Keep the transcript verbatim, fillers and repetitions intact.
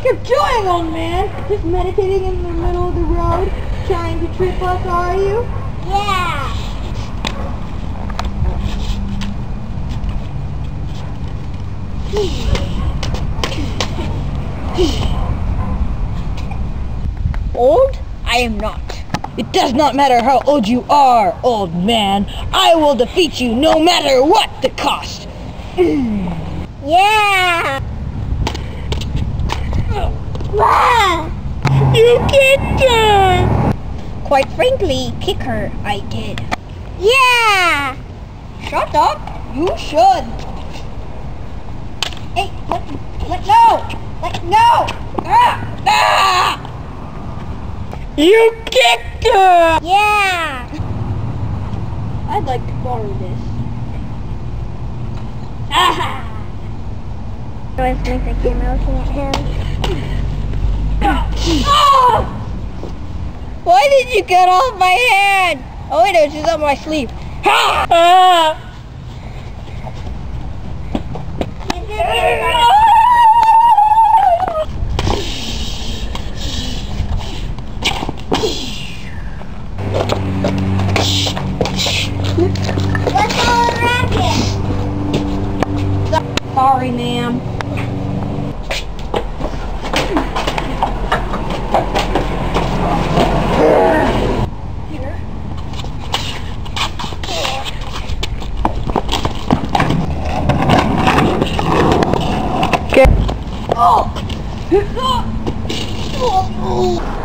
think you're doing, old man? Just meditating in the middle of the road, trying to trip us, are you? Yeah. Old? I am not. It does not matter how old you are, old man. I will defeat you no matter what the cost. Yeah. You kicked her. Quite frankly, kick her, I did. Yeah. Shut up. You should. Hey, let, let go. Let go. Ah, ah. You kicked her! Yeah! I'd like to borrow this. Ah! Do I have to make the camera looking at him? Oh! Why did you cut off my hand? Oh wait, it was just on my sleeve. Ha! Ah! Sorry, ma'am. Here. Okay. Oh. Oh.